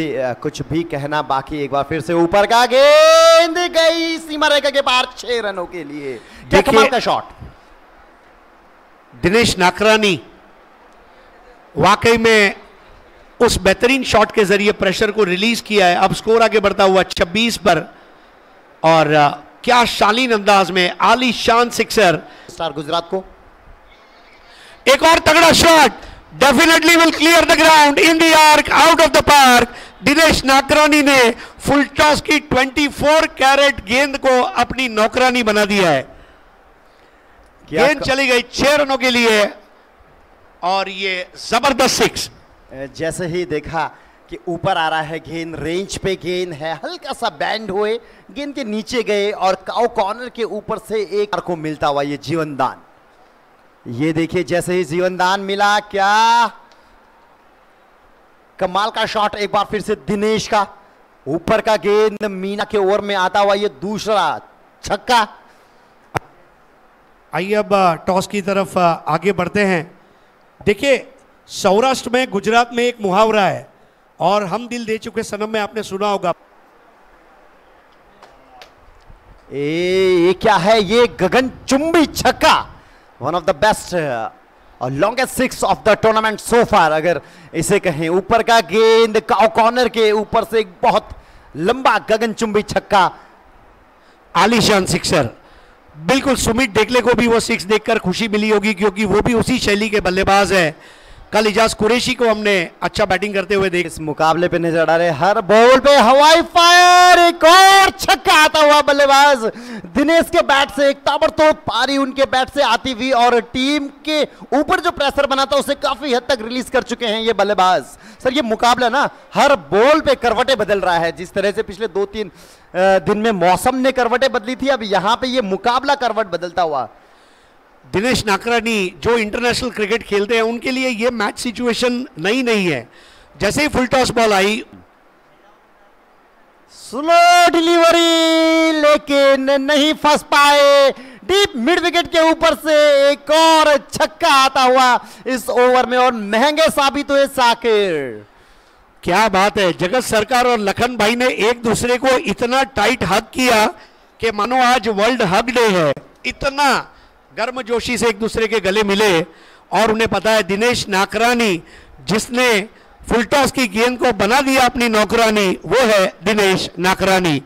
कुछ भी कहना बाकी। एक बार फिर से ऊपर का गेंद गई सीमा रेखा के पार 6 रनों के लिए। क्या कमाल का शॉट। दिनेश नाकरानी वाकई में उस बेहतरीन शॉट के जरिए प्रेशर को रिलीज किया है। अब स्कोर आगे बढ़ता हुआ 26 पर, और क्या शालीन अंदाज में आलीशान सिक्सर स्टार गुजरात को। एक और तगड़ा shot, definitely will clear the ground in the arc out of the park. Dinesh Nakrani ने फुल टॉस की 24 कैरेट गेंद को अपनी नौकरानी बना दिया है। गेंद चली गई 6 रनों के लिए और ये जबरदस्त 6। जैसे ही देखा कि ऊपर आ रहा है गेंद, रेंज पे गेंद है, हल्का सा बैंड हुए, गेंद के नीचे गए और काउ कॉर्नर के ऊपर से एक को मिलता हुआ ये जीवनदान। ये देखिए जैसे ही जीवनदान मिला, क्या कमाल का शॉट। एक बार फिर से दिनेश का ऊपर का गेंद मीना के ओवर में आता हुआ ये दूसरा छक्का। आइए अब टॉस की तरफ आगे बढ़ते हैं। देखिए सौराष्ट्र में, गुजरात में एक मुहावरा है और हम दिल दे चुके सनम में आपने सुना होगा। ये क्या है, ये गगनचुंबी छक्का, वन ऑफ द बेस्ट और longest 6 of the tournament so far अगर इसे कहें। ऊपर का गेंद काउ कॉर्नर के ऊपर से एक बहुत लंबा गगनचुंबी छक्का, आलीशान सिक्सर। बिल्कुल सुमित डेगले को भी वो 6 देखकर खुशी मिली होगी क्योंकि वो भी उसी शैली के बल्लेबाज है। कल इजाज कुरैशी को हमने अच्छा बैटिंग करते हुए देखा। इस मुकाबले पे नजर आ रहे हर बॉल पे हवाई फायर। एक और छक्का आता हुआ बल्लेबाज दिनेश के बैट से, एक ताबड़तोड़ पारी उनके बैट से आती हुई और टीम के ऊपर जो प्रेशर बना था उसे काफी हद तक रिलीज कर चुके हैं ये बल्लेबाज। सर ये मुकाबला ना हर बॉल पे करवटें बदल रहा है। जिस तरह से पिछले 2-3 दिन में मौसम ने करवटें बदली थी, अब यहाँ पे ये मुकाबला करवट बदलता हुआ। दिनेश नाकरानी जो इंटरनेशनल क्रिकेट खेलते हैं उनके लिए ये मैच सिचुएशन नहीं है। जैसे ही फुल टॉस बॉल आई, स्लो डिलीवरी लेकिन नहीं फंस पाए। डीप मिड विकेट के ऊपर से एक और छक्का आता हुआ इस ओवर में और महंगे साबित हुए साकिर। क्या बात है, जगत सरकार और लखन भाई ने एक दूसरे को इतना टाइट हग किया कि मानो आज वर्ल्ड हग डे है। इतना गर्मजोशी से एक दूसरे के गले मिले और उन्हें पता है दिनेश नाकरानी जिसने फुल टॉस की गेंद को बना दिया अपनी नौकरानी, वो है दिनेश नाकरानी।